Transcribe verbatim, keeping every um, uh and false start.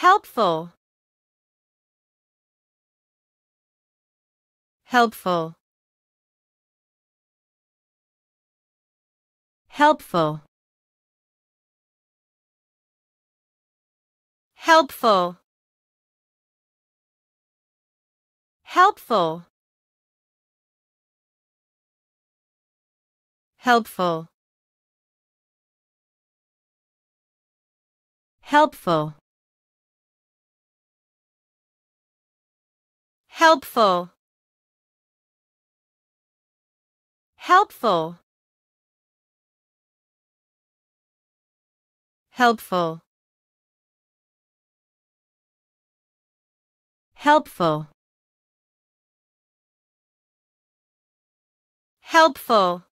Helpful. Helpful. Helpful. Helpful. Helpful. Helpful. Helpful. Helpful. Helpful. Helpful. Helpful. Helpful.